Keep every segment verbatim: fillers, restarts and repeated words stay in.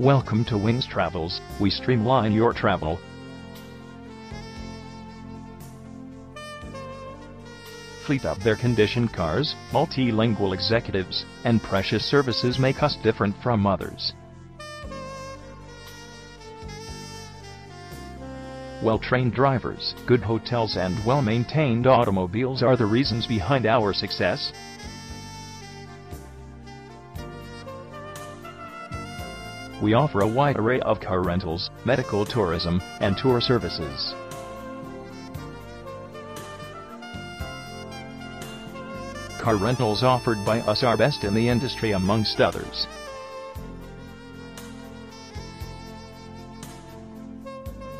Welcome to Wings Travels, we streamline your travel. Fleet of their conditioned cars, multilingual executives, and precious services make us different from others. Well-trained drivers, good hotels, and well-maintained automobiles are the reasons behind our success. We offer a wide array of car rentals, medical tourism, and tour services. Car rentals offered by us are best in the industry amongst others.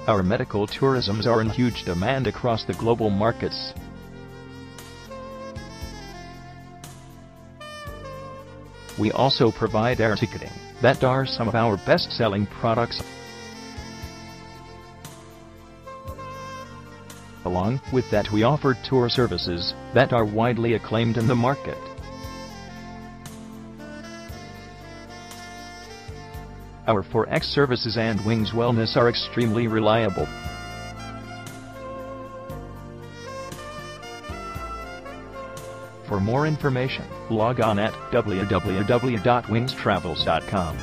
Our medical tourisms are in huge demand across the global markets. We also provide air ticketing, that are some of our best-selling products, along with that we offer tour services, that are widely acclaimed in the market. Our four X services and Wings Wellness are extremely reliable. For more information, log on at w w w dot wings travels dot com.